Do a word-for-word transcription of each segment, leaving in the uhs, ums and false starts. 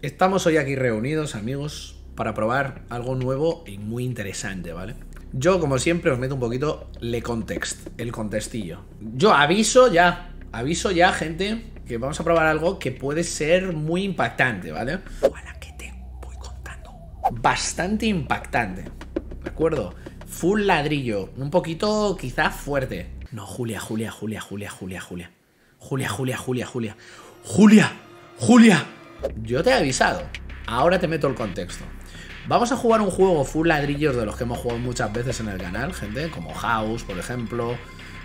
Estamos hoy aquí reunidos, amigos, para probar algo nuevo y muy interesante, ¿vale? Yo, como siempre, os meto un poquito le context, el contextillo. Yo aviso ya, aviso ya, gente, que vamos a probar algo que puede ser muy impactante, ¿vale? A la que te voy contando. Bastante impactante, ¿de acuerdo? Full ladrillo, un poquito quizás fuerte. No, Julia, Julia, Julia, Julia, Julia, Julia. Julia, Julia, Julia, Julia. Julia, Julia. Yo te he avisado. Ahora te meto el contexto. Vamos a jugar un juego full ladrillos de los que hemos jugado muchas veces en el canal, gente. Como House, por ejemplo.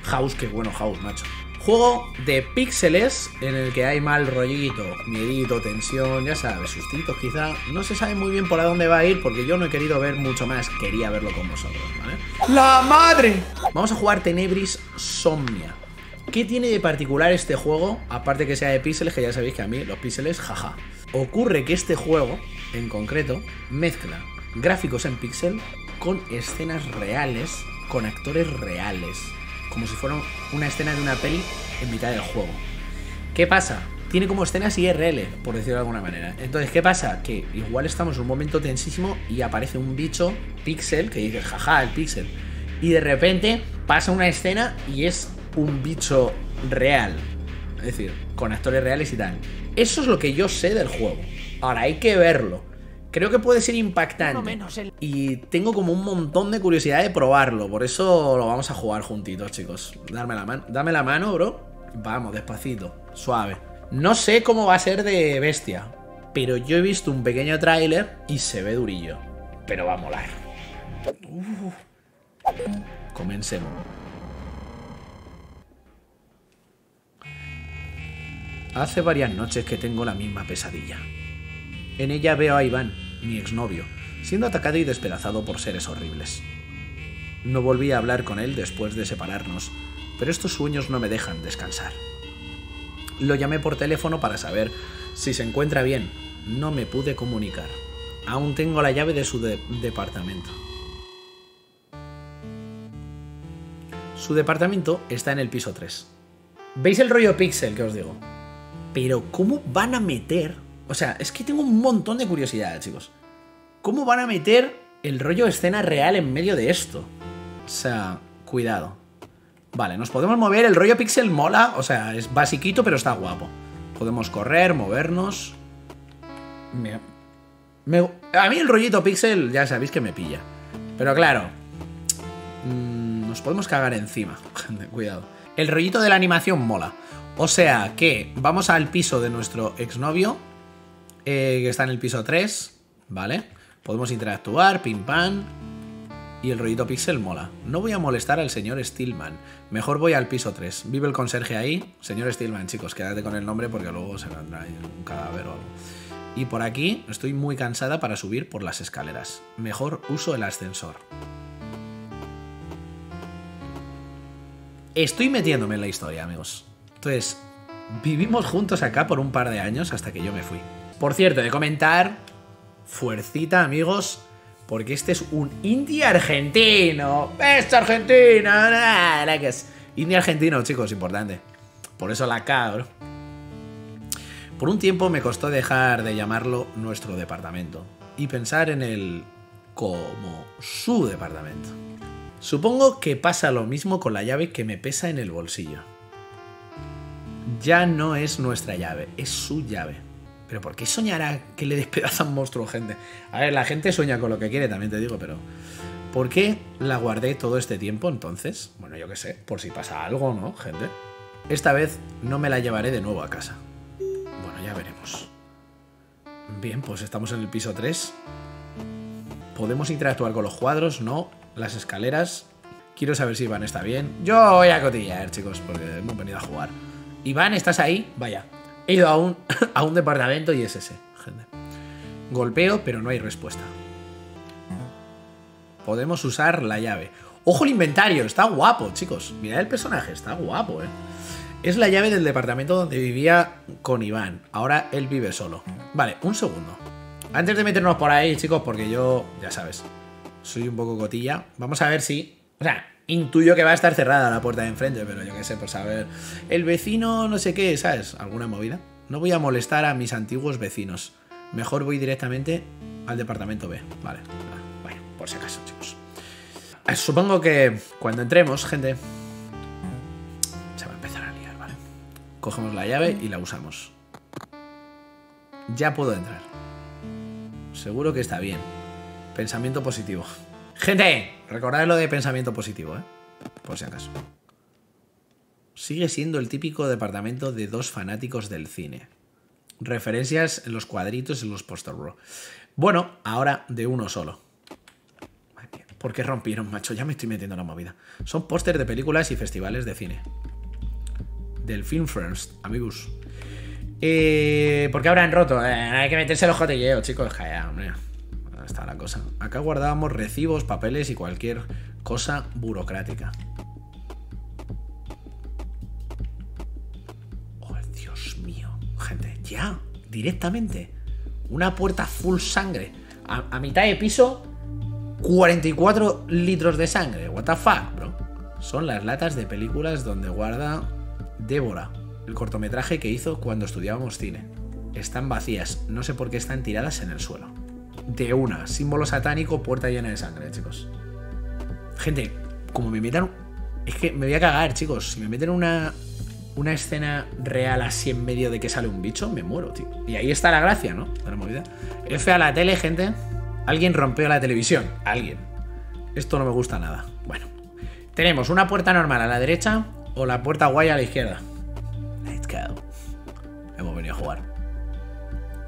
House, que bueno, House, macho. Juego de píxeles en el que hay mal rollito, miedito, tensión, ya sabes, sustitos quizá. No se sabe muy bien por a dónde va a ir porque yo no he querido ver mucho más. Quería verlo con vosotros, ¿vale? ¡La madre! Vamos a jugar Tenebris Somnia. ¿Qué tiene de particular este juego? Aparte que sea de píxeles, que ya sabéis que a mí los píxeles, jaja. Ocurre que este juego, en concreto, mezcla gráficos en píxel con escenas reales, con actores reales. Como si fuera una escena de una peli en mitad del juego. ¿Qué pasa? Tiene como escenas I R L, por decirlo de alguna manera. Entonces, ¿qué pasa? Que igual estamos en un momento tensísimo y aparece un bicho pixel que dice, jaja, el pixel. Y de repente pasa una escena y es un bicho real. Es decir, con actores reales y tal. Eso es lo que yo sé del juego. Ahora, hay que verlo. Creo que puede ser impactante y tengo como un montón de curiosidad de probarlo. Por eso lo vamos a jugar juntitos, chicos. Dame la mano, dame la mano, bro. Vamos, despacito, suave. No sé cómo va a ser de bestia, pero yo he visto un pequeño tráiler y se ve durillo. Pero va a molar. Uh. Comencemos. Hace varias noches que tengo la misma pesadilla. En ella veo a Iván, mi exnovio, siendo atacado y despedazado por seres horribles. No volví a hablar con él después de separarnos, pero estos sueños no me dejan descansar. Lo llamé por teléfono para saber si se encuentra bien. No me pude comunicar. Aún tengo la llave de su de- departamento. Su departamento está en el piso tres. ¿Veis el rollo pixel que os digo? Pero ¿cómo van a meter...? O sea, es que tengo un montón de curiosidad, chicos. ¿Cómo van a meter el rollo escena real en medio de esto? O sea, cuidado. Vale, nos podemos mover. El rollo pixel mola. O sea, es basiquito, pero está guapo. Podemos correr, movernos. Me... Me... A mí el rollito pixel ya sabéis que me pilla. Pero claro, mmm, nos podemos cagar encima. Cuidado. El rollito de la animación mola. O sea que vamos al piso de nuestro exnovio. Eh, que está en el piso tres, ¿vale? Podemos interactuar, pim pam. Y el rollito pixel mola. No voy a molestar al señor Steelman. Mejor voy al piso tres. Vive el conserje ahí. Señor Steelman, chicos, quédate con el nombre porque luego se vendrá un cadáver o algo. Y por aquí estoy muy cansada para subir por las escaleras. Mejor uso el ascensor. Estoy metiéndome en la historia, amigos. Entonces, vivimos juntos acá por un par de años hasta que yo me fui. Por cierto, de comentar, fuercita, amigos, porque este es un indie argentino. ¡Es argentino! Nah, nah, que es indie argentino, chicos, importante. Por eso la cabro. Por un tiempo me costó dejar de llamarlo nuestro departamento y pensar en él como su departamento. Supongo que pasa lo mismo con la llave que me pesa en el bolsillo. Ya no es nuestra llave, es su llave. ¿Pero por qué soñará que le despedazan monstruos, gente? A ver, la gente sueña con lo que quiere, también te digo, pero... ¿Por qué la guardé todo este tiempo, entonces? Bueno, yo qué sé, por si pasa algo, ¿no, gente? Esta vez no me la llevaré de nuevo a casa. Bueno, ya veremos. Bien, pues estamos en el piso tres. ¿Podemos interactuar con los cuadros? No. Las escaleras. Quiero saber si Iván está bien. Yo voy a cotillear, chicos, porque hemos venido a jugar. Iván, ¿estás ahí? Vaya. He ido a un, a un departamento y es ese, gente. Golpeo, pero no hay respuesta. Podemos usar la llave. ¡Ojo el inventario! Está guapo, chicos. Mirad el personaje, está guapo, eh. Es la llave del departamento donde vivía con Iván. Ahora él vive solo. Vale, un segundo. Antes de meternos por ahí, chicos, porque yo, ya sabes, soy un poco cotilla. Vamos a ver si... O sea... Intuyo que va a estar cerrada la puerta de enfrente, pero yo qué sé, por saber. El vecino no sé qué, ¿sabes? ¿Alguna movida? No voy a molestar a mis antiguos vecinos. Mejor voy directamente al departamento B. Vale, bueno, por si acaso, chicos. Supongo que cuando entremos, gente, se va a empezar a liar, ¿vale? Cogemos la llave y la usamos. Ya puedo entrar. Seguro que está bien. Pensamiento positivo. ¡Gente! Recordad lo de pensamiento positivo, ¿eh? Por si acaso. Sigue siendo el típico departamento de dos fanáticos del cine. Referencias en los cuadritos, en los póster, bro. Bueno, ahora de uno solo. ¿Por qué rompieron, macho? Ya me estoy metiendo en la movida. Son pósters de películas y festivales de cine. Del Film First, amigos. Eh, ¿Por qué habrán roto? Eh, hay que meterse los jotilleos, chicos. Calla, hombre. Está la cosa. Acá guardábamos recibos, papeles y cualquier cosa burocrática. Oh, Dios mío. Gente, ya. Directamente. Una puerta full sangre. A, a mitad de piso, cuarenta y cuatro litros de sangre. What the fuck, bro. Son las latas de películas donde guarda Débora el cortometraje que hizo cuando estudiábamos cine. Están vacías. No sé por qué están tiradas en el suelo. De una. Símbolo satánico, puerta llena de sangre, chicos. Gente, como me metan... Es que me voy a cagar, chicos. Si me meten una... una escena real así en medio de que sale un bicho, me muero, tío. Y ahí está la gracia, ¿no? De la movida. F a la tele, gente. Alguien rompió la televisión. Alguien. Esto no me gusta nada. Bueno. Tenemos una puerta normal a la derecha o la puerta guay a la izquierda. Let's go. Hemos venido a jugar.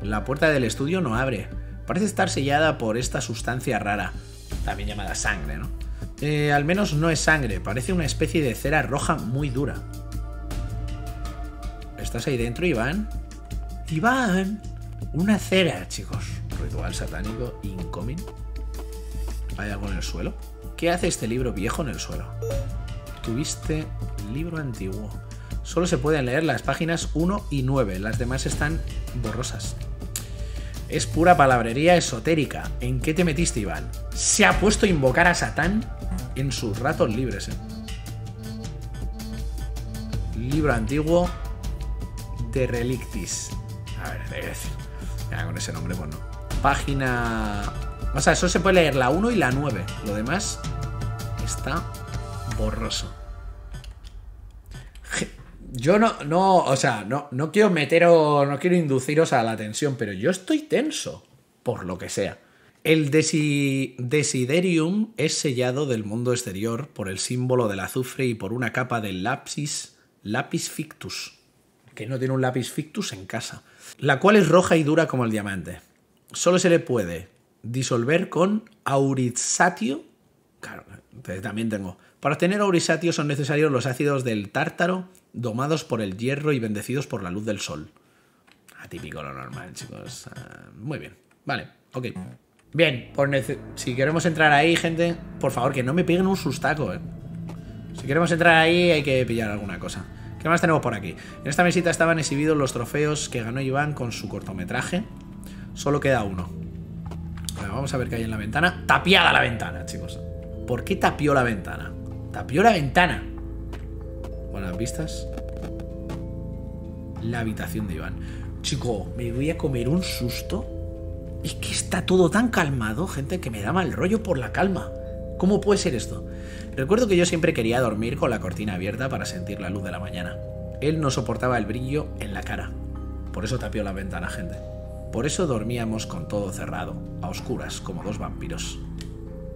La puerta del estudio no abre. Parece estar sellada por esta sustancia rara, también llamada sangre, ¿no? Eh, al menos no es sangre. Parece una especie de cera roja muy dura. ¿Estás ahí dentro, Iván? ¡Iván! Una cera, chicos. Ritual satánico incoming. ¿Hay algo en el suelo? ¿Qué hace este libro viejo en el suelo? Tuviste libro antiguo. Solo se pueden leer las páginas uno y nueve. Las demás están borrosas. Es pura palabrería esotérica. ¿En qué te metiste, Iván? Se ha puesto a invocar a Satán en sus ratos libres, ¿eh? Libro antiguo de Relictis. A ver, debe decir. Ya, con ese nombre, pues no. Página... O sea, eso se puede leer la uno y la nueve. Lo demás está borroso. Yo no, no, o sea, no, no quiero meteros, no quiero induciros a la tensión, pero yo estoy tenso, por lo que sea. El desi, desiderium es sellado del mundo exterior por el símbolo del azufre y por una capa de lapis, lapis fictus, que no tiene un lapis fictus en casa, la cual es roja y dura como el diamante. Solo se le puede disolver con aurizatio, claro, también tengo. Para obtener aurizatio son necesarios los ácidos del tártaro, domados por el hierro y bendecidos por la luz del sol. Atípico lo normal, chicos. Uh, muy bien. Vale, ok. Bien, pues si queremos entrar ahí, gente, por favor, que no me peguen un sustaco, ¿eh? Si queremos entrar ahí hay que pillar alguna cosa. ¿Qué más tenemos por aquí? En esta mesita estaban exhibidos los trofeos que ganó Iván con su cortometraje. Solo queda uno. Bueno, vamos a ver qué hay en la ventana. Tapiada la ventana, chicos. ¿Por qué tapió la ventana? Tapió la ventana. Buenas vistas. La habitación de Iván. Chico, me voy a comer un susto. Es que está todo tan calmado, gente, que me da mal rollo por la calma. ¿Cómo puede ser esto? Recuerdo que yo siempre quería dormir con la cortina abierta para sentir la luz de la mañana. Él no soportaba el brillo en la cara. Por eso tapió la ventana, gente. Por eso dormíamos con todo cerrado, a oscuras, como dos vampiros.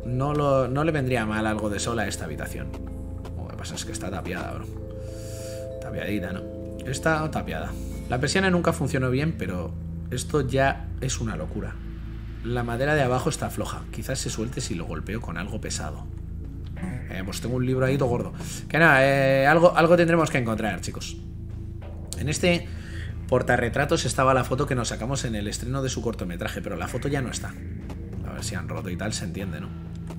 No, lo, no le vendría mal algo de sol a esta habitación. Lo que pasa es que está tapiada, bro. Tapiadita, ¿no? Está tapiada. La persiana nunca funcionó bien, pero esto ya es una locura. La madera de abajo está floja. Quizás se suelte si lo golpeo con algo pesado. Eh, pues tengo un libro ahí todo gordo. Que nada, eh, algo, algo tendremos que encontrar, chicos. En este portarretratos estaba la foto que nos sacamos en el estreno de su cortometraje, pero la foto ya no está. A ver si han roto y tal, se entiende, ¿no?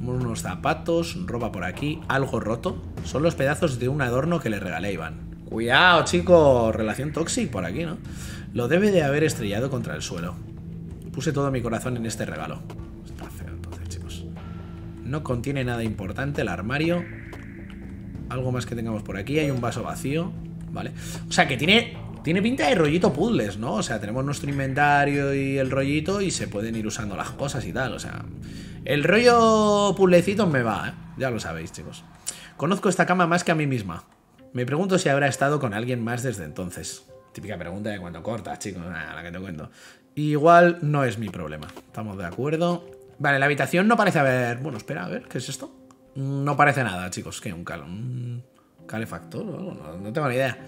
Unos zapatos, ropa por aquí, algo roto. Son los pedazos de un adorno que le regalé a Iván. Cuidado, chicos, relación tóxica por aquí, ¿no? Lo debe de haber estrellado contra el suelo. Puse todo mi corazón en este regalo. Está feo, entonces, chicos. No contiene nada importante el armario. Algo más que tengamos por aquí. Hay un vaso vacío, ¿vale? O sea, que tiene Tiene pinta de rollito puzzles, ¿no? O sea, tenemos nuestro inventario y el rollito y se pueden ir usando las cosas y tal, o sea... El rollo puzzlecito me va, ¿eh? Ya lo sabéis, chicos. Conozco esta cama más que a mí misma. Me pregunto si habrá estado con alguien más desde entonces. Típica pregunta de cuando cortas, chicos, ah, la que te cuento. Igual no es mi problema, estamos de acuerdo. Vale, la habitación no parece haber... Bueno, espera, a ver, ¿qué es esto? No parece nada, chicos, que un cal... un calefactor o algo, no, no tengo ni idea.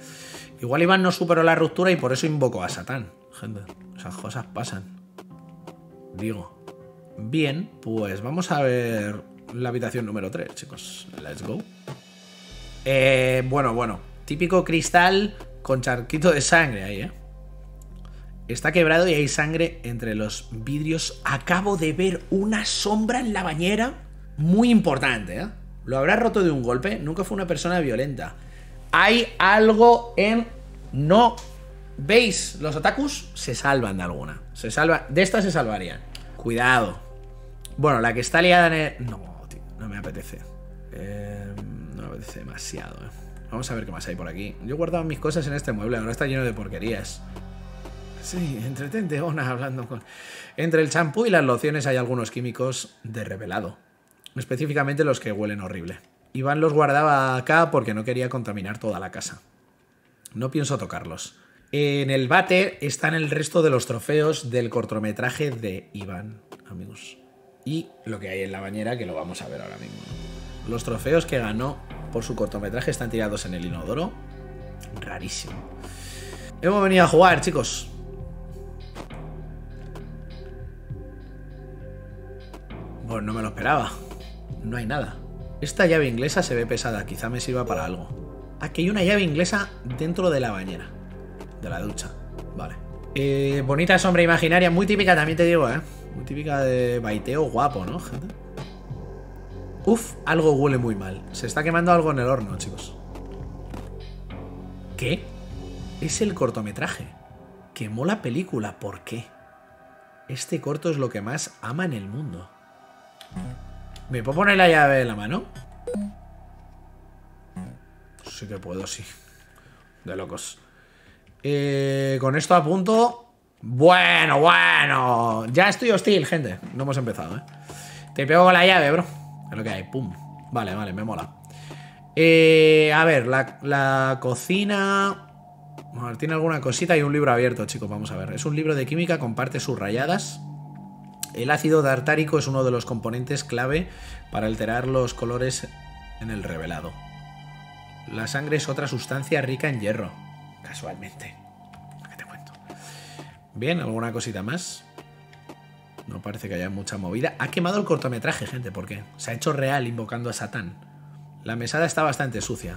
Igual Iván no superó la ruptura y por eso invocó a Satán. Gente, esas cosas pasan. Digo. Bien, pues vamos a ver la habitación número tres, chicos. Let's go. Eh, bueno, bueno. Típico cristal con charquito de sangre ahí, ¿eh? Está quebrado y hay sangre entre los vidrios. Acabo de ver una sombra en la bañera. Muy importante, ¿eh? ¿Lo habrá roto de un golpe? Nunca fue una persona violenta. Hay algo en... No. ¿Veis? Los otakus se salvan de alguna. Se salva... De esta se salvarían. Cuidado. Bueno, la que está liada en el... No, tío, no me apetece. Eh, no me apetece demasiado. Eh. Vamos a ver qué más hay por aquí. Yo he guardado mis cosas en este mueble, ahora está lleno de porquerías. Sí, entretente, Ona, hablando con... Entre el champú y las lociones hay algunos químicos de revelado. Específicamente los que huelen horrible. Iván los guardaba acá porque no quería contaminar toda la casa. No pienso tocarlos. En el váter están el resto de los trofeos del cortometraje de Iván, amigos. Y lo que hay en la bañera, que lo vamos a ver ahora mismo. Los trofeos que ganó por su cortometraje están tirados en el inodoro. Rarísimo. Hemos venido a jugar, chicos. Bueno, no me lo esperaba. No hay nada. Esta llave inglesa se ve pesada, quizá me sirva para algo. Aquí hay una llave inglesa dentro de la bañera. De la ducha, vale. Eh, bonita sombra imaginaria, muy típica también te digo, ¿eh? Muy típica de baiteo guapo, ¿no, gente? Uf, algo huele muy mal. Se está quemando algo en el horno, chicos. ¿Qué? Es el cortometraje. Quemó la película, ¿por qué? Este corto es lo que más ama en el mundo. ¿Me puedo poner la llave en la mano? Sí que puedo, sí. De locos. Eh, con esto a punto. Bueno, bueno. Ya estoy hostil, gente. No hemos empezado, ¿eh? Te pego con la llave, bro. Es lo que hay, pum. Vale, vale, me mola. Eh, a ver, la, la cocina. A ver, tiene alguna cosita y un libro abierto, chicos. Vamos a ver. Es un libro de química, comparte sus rayadas. El ácido tartárico es uno de los componentes clave para alterar los colores en el revelado. La sangre es otra sustancia rica en hierro. Casualmente. ¿Qué te cuento? Bien, ¿alguna cosita más? No parece que haya mucha movida. Ha quemado el cortometraje, gente, ¿por qué? Se ha hecho real invocando a Satán. La mesada está bastante sucia.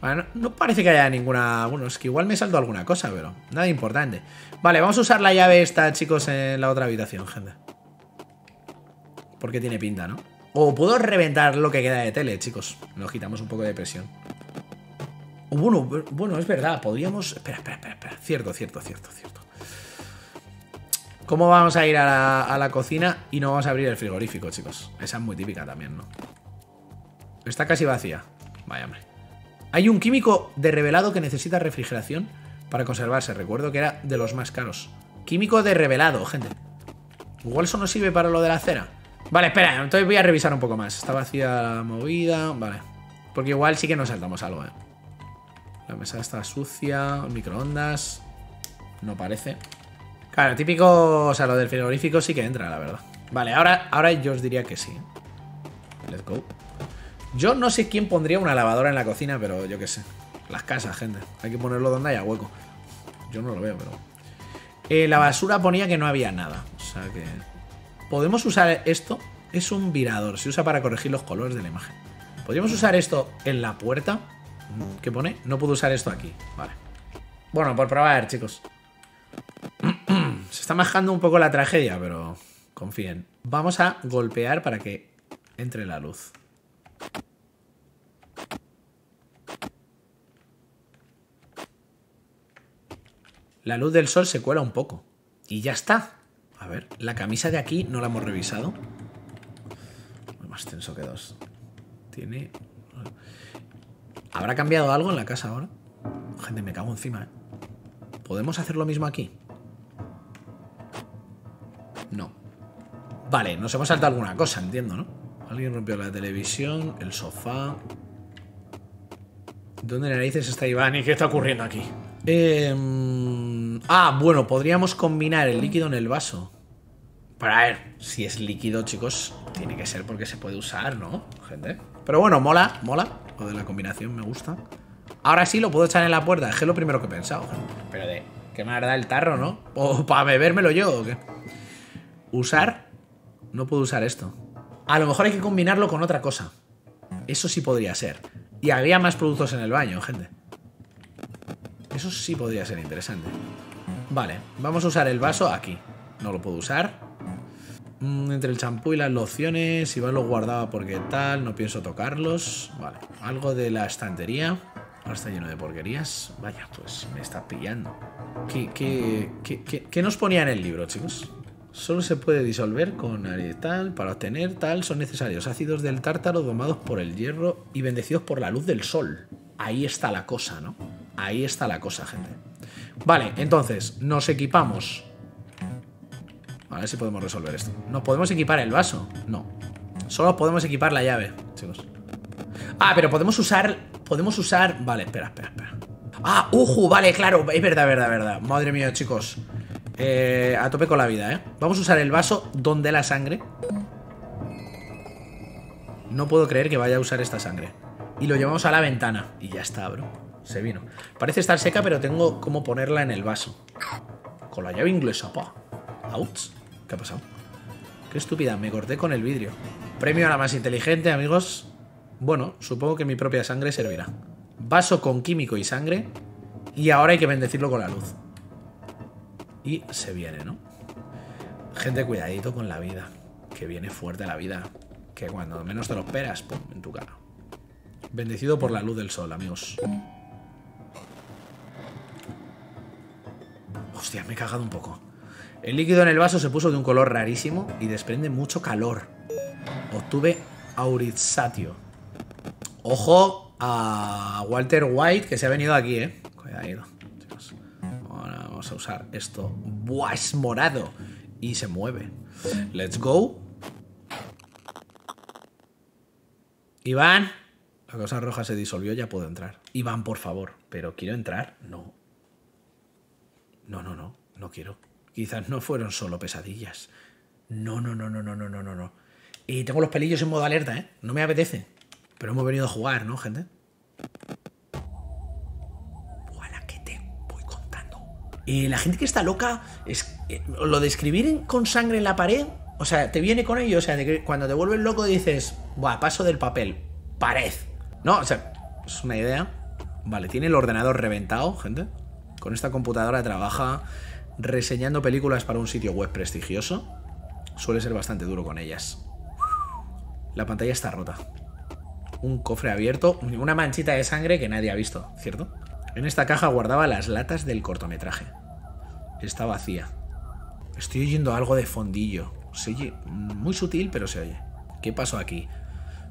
Bueno, no parece que haya ninguna... Bueno, es que igual me salto alguna cosa, pero nada importante. Vale, vamos a usar la llave esta, chicos, en la otra habitación, gente. Porque tiene pinta, ¿no? O puedo reventar lo que queda de tele, chicos. Nos quitamos un poco de presión. Bueno, bueno, es verdad, podríamos... Espera, espera, espera, espera. Cierto, cierto, cierto, cierto. ¿Cómo vamos a ir a la, a la cocina y no vamos a abrir el frigorífico, chicos? Esa es muy típica también, ¿no? Está casi vacía. Vaya, hombre. Hay un químico de revelado que necesita refrigeración para conservarse. Recuerdo que era de los más caros. Químico de revelado, gente. Igual eso no sirve para lo de la cera. Vale, espera, entonces voy a revisar un poco más. Está vacía la movida, vale. Porque igual sí que nos saltamos algo, ¿eh? La mesa está sucia, microondas. No parece. Claro, típico, o sea, lo del frigorífico sí que entra, la verdad. Vale, ahora, ahora yo os diría que sí. Let's go. Yo no sé quién pondría una lavadora en la cocina, pero yo qué sé. Las casas, gente. Hay que ponerlo donde haya hueco. Yo no lo veo, pero... Eh, la basura ponía que no había nada. O sea que... Podemos usar esto. Es un virador. Se usa para corregir los colores de la imagen. Podríamos usar esto en la puerta. ¿Qué pone? No puedo usar esto aquí. Vale. Bueno, por probar, chicos. Se está majando un poco la tragedia, pero confíen. Vamos a golpear para que entre la luz. La luz del sol se cuela un poco. Y ya está. A ver, la camisa de aquí no la hemos revisado. Más tenso que dos. Tiene... ¿Habrá cambiado algo en la casa ahora? Gente, me cago encima, ¿eh? ¿Podemos hacer lo mismo aquí? No. Vale, nos hemos saltado alguna cosa, entiendo, ¿no? Alguien rompió la televisión, el sofá... ¿Dónde narices está Iván y qué está ocurriendo aquí? Eh, ah, bueno, podríamos combinar el líquido en el vaso. Para ver, si es líquido, chicos, tiene que ser porque se puede usar, ¿no, gente? Pero bueno, mola, mola. Lo de la combinación me gusta. Ahora sí lo puedo echar en la puerta, es que es lo primero que he pensado. Pero de, ¿qué me da el tarro, no? ¿O para bebérmelo yo o qué? ¿Usar? No puedo usar esto. A lo mejor hay que combinarlo con otra cosa. Eso sí podría ser. Y había más productos en el baño, gente. Eso sí podría ser interesante. Vale, vamos a usar el vaso aquí. No lo puedo usar. Mm, entre el champú y las lociones, Iván los guardaba porque tal, no pienso tocarlos. Vale, algo de la estantería. Ahora está lleno de porquerías. Vaya, pues me está pillando. ¿Qué, qué, qué, qué, qué nos ponía en el libro, chicos? Solo se puede disolver con tal. Para obtener tal son necesarios ácidos del tártaro domados por el hierro y bendecidos por la luz del sol. Ahí está la cosa, ¿no? Ahí está la cosa, gente. Vale, entonces, nos equipamos. A ver si podemos resolver esto. ¿Nos podemos equipar el vaso? No. Solo podemos equipar la llave, chicos. Ah, pero podemos usar... Podemos usar... Vale, espera, espera, espera. Ah, uju, vale, claro. Es verdad, verdad, verdad. Madre mía, chicos. Eh, a tope con la vida, ¿eh? Vamos a usar el vaso donde la sangre. No puedo creer que vaya a usar esta sangre. Y lo llevamos a la ventana. Y ya está, bro. Se vino. Parece estar seca, pero tengo cómo ponerla en el vaso. Con la llave inglesa, pa. Ouch. ¿Qué ha pasado? Qué estúpida, me corté con el vidrio. Premio a la más inteligente, amigos. Bueno, supongo que mi propia sangre servirá. Vaso con químico y sangre. Y ahora hay que bendecirlo con la luz. Y se viene, ¿no? Gente, cuidadito con la vida. Que viene fuerte la vida. Que cuando menos te lo esperas, pum, en tu cara. Bendecido por la luz del sol, amigos. Hostia, me he cagado un poco. El líquido en el vaso se puso de un color rarísimo y desprende mucho calor. Obtuve aurizatio. Ojo a Walter White, que se ha venido aquí, ¿eh? Cuidadito. Vamos a usar esto. ¡Buah! Es morado. Y se mueve. Let's go. Iván. La cosa roja se disolvió, ya puedo entrar. Iván, por favor. Pero quiero entrar. No. No, no, no. No quiero. Quizás no fueron solo pesadillas. No, no, no, no, no, no, no, no, no. Y tengo los pelillos en modo alerta, ¿eh? No me apetece. Pero hemos venido a jugar, ¿no, gente? Eh, la gente que está loca, es, eh, lo de escribir con sangre en la pared, o sea, te viene con ello, o sea, te, cuando te vuelves loco dices, buah, paso del papel, pared. No, o sea, es una idea. Vale, tiene el ordenador reventado, gente. Con esta computadora trabaja reseñando películas para un sitio web prestigioso. Suele ser bastante duro con ellas. La pantalla está rota. Un cofre abierto, una manchita de sangre que nadie ha visto, ¿cierto? En esta caja guardaba las latas del cortometraje. Está vacía. Estoy oyendo algo de fondillo. Se oye muy sutil, pero se oye. ¿Qué pasó aquí?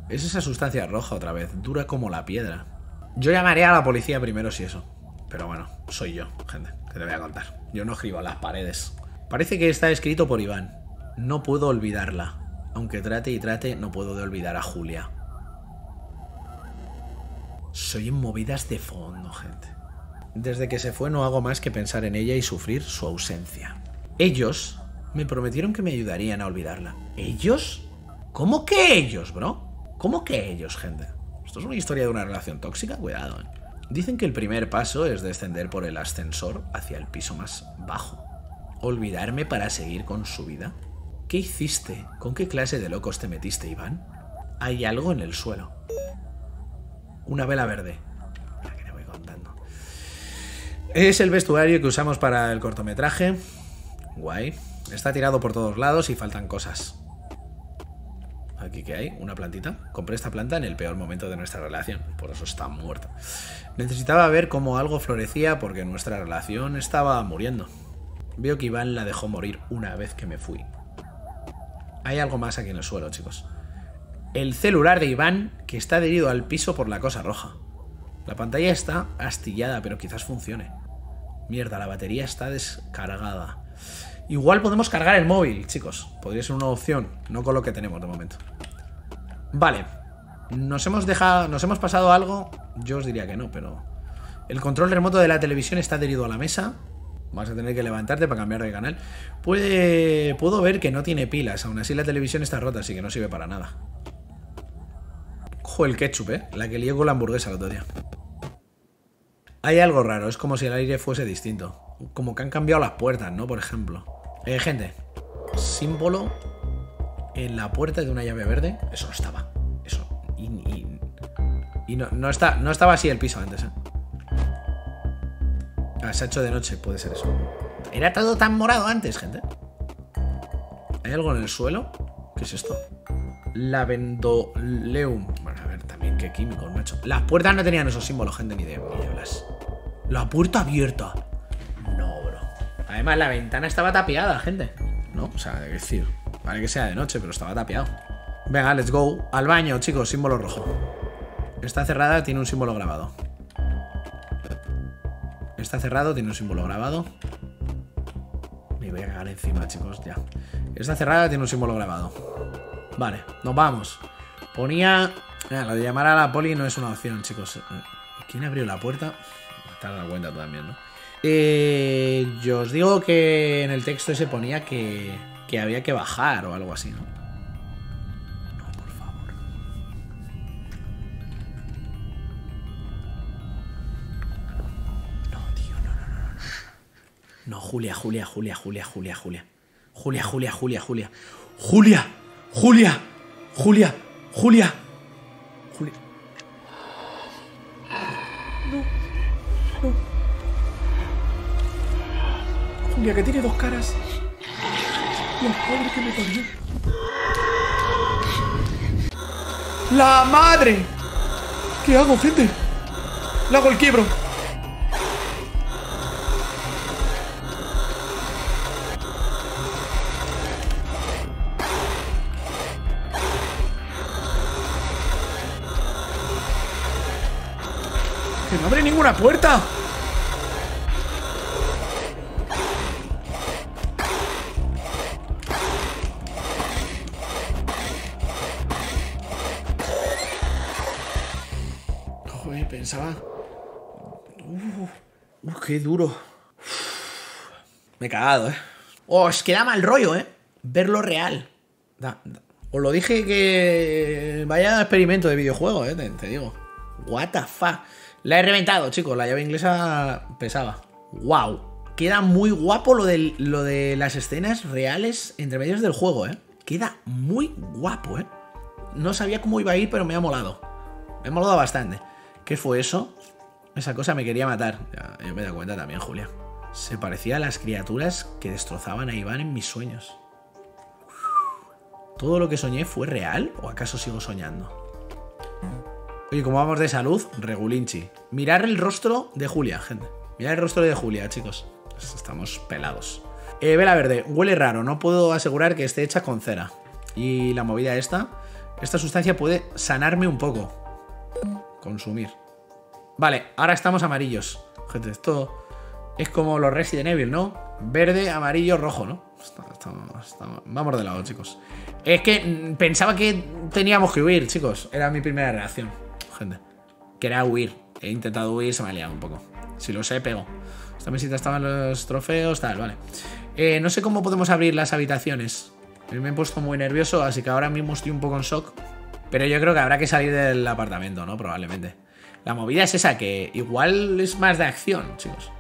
Es esa sustancia roja otra vez, dura como la piedra. Yo llamaré a la policía primero si eso. Pero bueno, soy yo, gente, que te voy a contar. Yo no escribo las paredes. Parece que está escrito por Iván. No puedo olvidarla. Aunque trate y trate, no puedo de olvidar a Julia. Soy en movidas de fondo, gente. Desde que se fue no hago más que pensar en ella y sufrir su ausencia. Ellos me prometieron que me ayudarían a olvidarla. ¿Ellos? ¿Cómo que ellos, bro? ¿Cómo que ellos, gente? Esto es una historia de una relación tóxica, cuidado, ¿eh? Dicen que el primer paso es descender por el ascensor hacia el piso más bajo. ¿Olvidarme para seguir con su vida? ¿Qué hiciste? ¿Con qué clase de locos te metiste, Iván? Hay algo en el suelo. Una vela verde. La que te voy contando. Es el vestuario que usamos para el cortometraje. Guay. Está tirado por todos lados y faltan cosas. Aquí que hay, una plantita. Compré esta planta en el peor momento de nuestra relación. Por eso está muerta. Necesitaba ver cómo algo florecía porque nuestra relación estaba muriendo. Veo que Iván la dejó morir una vez que me fui. Hay algo más aquí en el suelo, chicos. El celular de Iván, que está adherido al piso por la cosa roja. La pantalla está astillada, pero quizás funcione. Mierda, la batería está descargada. Igual podemos cargar el móvil, chicos. Podría ser una opción, no con lo que tenemos de momento. Vale. Nos hemos dejado, nos hemos pasado algo. Yo os diría que no, pero... El control remoto de la televisión está adherido a la mesa. Vas a tener que levantarte para cambiar de canal. Puede... Puedo ver que no tiene pilas. Aún así la televisión está rota, así que no sirve para nada. Cojo el ketchup, eh. La que lié con la hamburguesa el otro día. Hay algo raro. Es como si el aire fuese distinto. Como que han cambiado las puertas, ¿no? Por ejemplo. Eh, gente. Símbolo en la puerta de una llave verde. Eso no estaba. Eso. Y, y, y no, no, está, no estaba así el piso antes, eh. Ah, se ha hecho de noche, puede ser eso. Era todo tan morado antes, gente. ¿Hay algo en el suelo? ¿Qué es esto? Lavendoleum. Bueno, a ver, también qué químicos, macho. Las puertas no tenían esos símbolos, gente, ni de, ni de blas. La puerta abierta. No, bro. Además, la ventana estaba tapiada, gente. No, o sea, es decir, vale que sea de noche, pero estaba tapiado. Venga, let's go. Al baño, chicos, símbolo rojo. Está cerrada, tiene un símbolo grabado. Está cerrado, tiene un símbolo grabado. Me voy a cagar encima, chicos, ya. Está cerrada, tiene un símbolo grabado. Vale, nos vamos. Ponía... Mira, lo de llamar a la poli no es una opción, chicos. ¿Quién abrió la puerta? Te has dado cuenta también, ¿no? Eh, yo os digo que en el texto se ponía que, que había que bajar o algo así, ¿no? No, por favor. No, tío, no, no, no, no. No, Julia, Julia, Julia, Julia, Julia, Julia. Julia, Julia, Julia, Julia. Julia, Julia, Julia, Julia. Julia. No, no. Julia, que tiene dos caras. La pobre que me cogió. ¡La madre! ¿Qué hago, gente? Le hago el quiebro. ¡Que no abre ninguna puerta! Pensaba... Uf, uf, qué duro. Uf, me he cagado, eh. Oh, es que da mal rollo, eh. Verlo real. Da, da. Os lo dije que... Vaya experimento de videojuego, eh, te, te digo. What the fuck. La he reventado, chicos. La llave inglesa pesaba. Wow. Queda muy guapo lo de, lo de las escenas reales entre medios del juego, eh. Queda muy guapo, eh. No sabía cómo iba a ir, pero me ha molado. Me ha molado bastante. ¿Qué fue eso? Esa cosa me quería matar. Ya, yo me he dado cuenta también, Julia. Se parecía a las criaturas que destrozaban a Iván en mis sueños. ¿Todo lo que soñé fue real o acaso sigo soñando? Oye, ¿cómo vamos de salud? Regulinchi. Mirar el rostro de Julia, gente. Mirar el rostro de Julia, chicos. Estamos pelados. Eh, vela verde. Huele raro. No puedo asegurar que esté hecha con cera. Y la movida esta. Esta sustancia puede sanarme un poco. Consumir. Vale, ahora estamos amarillos. Gente, esto es como los Resident Evil, ¿no? Verde, amarillo, rojo, ¿no? Está, está, está... Vamos de lado, chicos. Es que pensaba que teníamos que huir, chicos. Era mi primera reacción, gente. Que era huir. He intentado huir, se me ha liado un poco. Si lo sé, pego. Esta mesita estaban los trofeos, tal, vale. Eh, no sé cómo podemos abrir las habitaciones. Me he puesto muy nervioso, así que ahora mismo estoy un poco en shock. Pero yo creo que habrá que salir del apartamento, ¿no? Probablemente. La movida es esa, que igual es más de acción, chicos.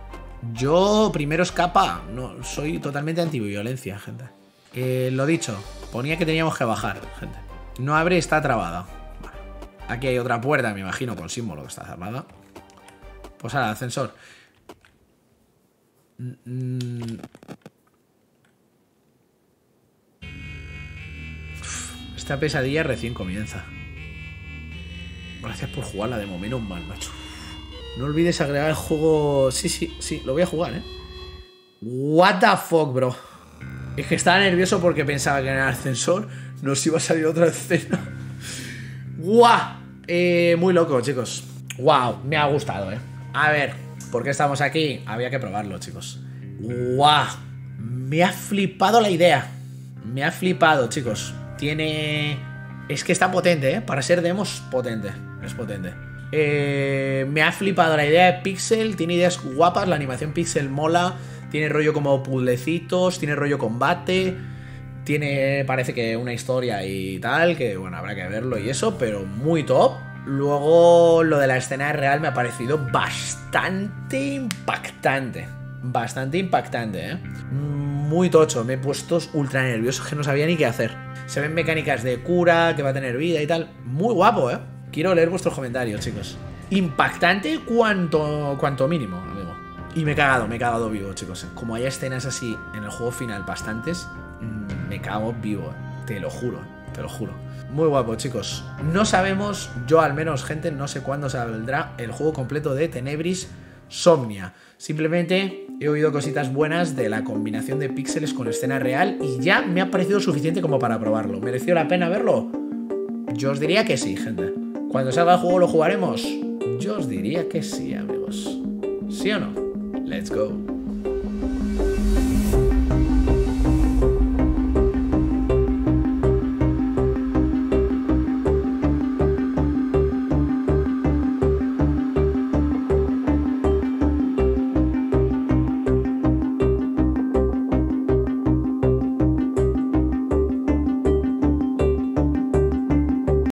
Yo primero escapa. No, soy totalmente antiviolencia, gente. Eh, lo dicho, ponía que teníamos que bajar, gente. No abre, está trabada. Vale. Aquí hay otra puerta, me imagino, con símbolo que está cerrada. Pues ahora, ascensor. Mm. Esta pesadilla recién comienza. Gracias por jugarla de momento, mal, macho. No olvides agregar el juego... Sí, sí, sí, lo voy a jugar, eh. What the fuck, bro. Es que estaba nervioso porque pensaba que en el ascensor nos iba a salir otra escena. ¡Guau! Eh, muy loco, chicos. ¡Wow! Me ha gustado, eh. A ver... ¿Por qué estamos aquí? Había que probarlo, chicos. ¡Guau! Me ha flipado la idea. Me ha flipado, chicos. Tiene... Es que está potente, ¿eh? Para ser demos, potente. Es potente. Eh, me ha flipado la idea de Pixel. Tiene ideas guapas. La animación Pixel mola. Tiene rollo como puzzlecitos. Tiene rollo combate. Tiene, parece que una historia y tal. Que, bueno, habrá que verlo y eso. Pero muy top. Luego, lo de la escena real me ha parecido bastante impactante. Bastante impactante, ¿eh? Muy tocho. Me he puesto ultra nervioso que no sabía ni qué hacer. Se ven mecánicas de cura, que va a tener vida y tal. Muy guapo, ¿eh? Quiero leer vuestros comentarios, chicos. Impactante cuanto, cuanto mínimo, amigo. Y me he cagado, me he cagado vivo, chicos. Como hay escenas así en el juego final bastantes, me cago vivo, ¿eh? Te lo juro, te lo juro. Muy guapo, chicos. No sabemos, yo al menos, gente, no sé cuándo saldrá el juego completo de Tenebris Somnia. Simplemente he oído cositas buenas de la combinación de píxeles con escena real y ya me ha parecido suficiente como para probarlo. ¿Mereció la pena verlo? Yo os diría que sí, gente. ¿Cuando salga el juego lo jugaremos? Yo os diría que sí, amigos. ¿Sí o no? Let's go.